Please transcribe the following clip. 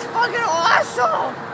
That's fucking awesome!